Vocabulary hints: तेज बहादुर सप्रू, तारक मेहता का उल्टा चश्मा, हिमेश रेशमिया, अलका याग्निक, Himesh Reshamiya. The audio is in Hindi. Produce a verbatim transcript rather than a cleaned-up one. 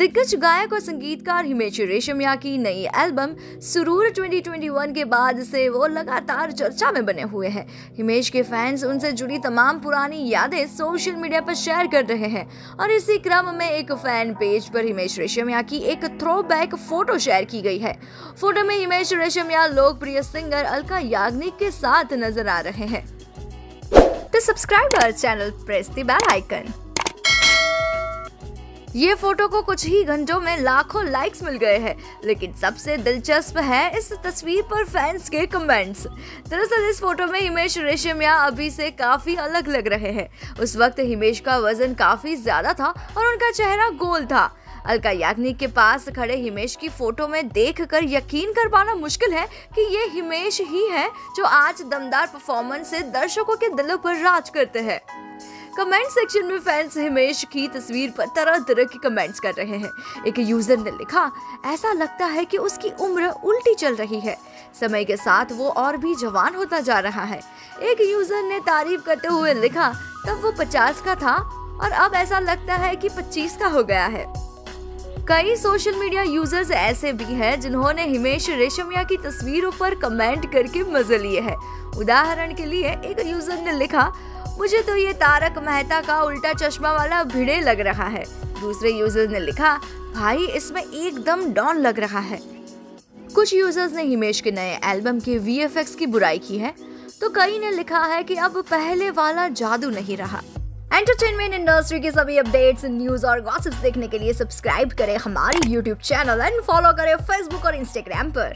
दिग्गज गायक और संगीतकार हिमेश रेशमिया की नई एल्बम सुरूर दो हज़ार इक्कीस के बाद से वो लगातार चर्चा में बने हुए हैं। हिमेश के फैंस उनसे जुड़ी तमाम पुरानी यादें सोशल मीडिया पर शेयर कर रहे हैं और इसी क्रम में एक फैन पेज पर हिमेश रेशमिया की एक थ्रोबैक फोटो शेयर की गई है। फोटो में हिमेश रेशमिया लोकप्रिय सिंगर अलका याग्निक के साथ नजर आ रहे हैं। तो subscribe our channel, press the bell icon. ये फोटो को कुछ ही घंटों में लाखों लाइक्स मिल गए हैं, लेकिन सबसे दिलचस्प है इस तस्वीर पर फैंस के कमेंट्स। दरअसल इस फोटो में हिमेश रेशमिया अभी से काफी अलग लग रहे हैं। उस वक्त हिमेश का वजन काफी ज्यादा था और उनका चेहरा गोल था। अलका याग्निक के पास खड़े हिमेश की फोटो में देखकर यकीन कर पाना मुश्किल है कि ये हिमेश ही है जो आज दमदार परफॉर्मेंस से दर्शकों के दिलों पर राज करते हैं। कमेंट सेक्शन में फैंस हिमेश की तस्वीर पर तरह तरह के कमेंट्स कर रहे हैं। एक यूजर ने लिखा, ऐसा लगता है कि उसकी उम्र उल्टी चल रही है, समय के साथ वो और भी जवान होता जा रहा है। एक यूजर ने तारीफ करते हुए लिखा, तब वो पचास का था और अब ऐसा लगता है कि पच्चीस का हो गया है। कई सोशल मीडिया यूजर्स ऐसे भी हैं जिन्होंने हिमेश रेशमिया की तस्वीरों पर कमेंट करके मजे लिए हैं। उदाहरण के लिए एक यूजर ने लिखा, मुझे तो ये तारक मेहता का उल्टा चश्मा वाला भिड़े लग रहा है। दूसरे यूजर ने लिखा, भाई इसमें एकदम डॉन लग रहा है। कुछ यूजर्स ने हिमेश के नए एल्बम के वी एफ एक्स की बुराई की है, तो कई ने लिखा है कि अब पहले वाला जादू नहीं रहा। एंटरटेनमेंट इंडस्ट्री के सभी अपडेट्स, न्यूज और गॉसिप्स देखने के लिए सब्सक्राइब करें हमारे यूट्यूब चैनल एंड फॉलो करें फेसबुक और इंस्टाग्राम पर।